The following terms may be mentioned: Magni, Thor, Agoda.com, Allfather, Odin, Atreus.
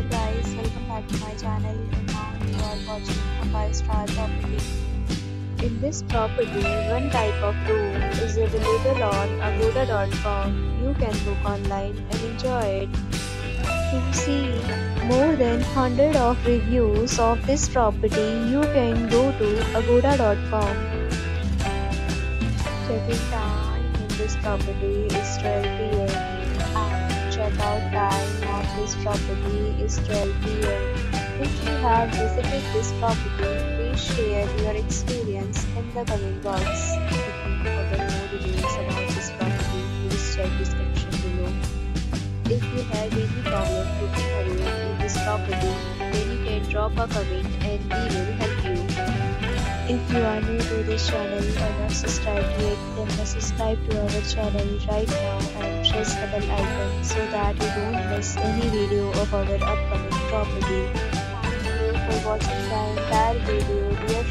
Hello guys, welcome back to my channel, and now you are watching a 5-star property. In this property, one type of room is available on Agoda.com. You can book online and enjoy it. To see more than 100 of reviews of this property, you can go to Agoda.com. Check-in time in this property is 12 p.m. Check-out time of this property is 12 p.m. If you have visited this property, please share your experience in the comment box. If you have more details about this property, please check description below. If you have any problem booking a room in this property, then you can drop a comment and we will help you. If you are new to this channel and not subscribed yet, then subscribe to our channel right now and press the bell icon so that you don't miss any video of our upcoming property. Thank you for watching the entire video.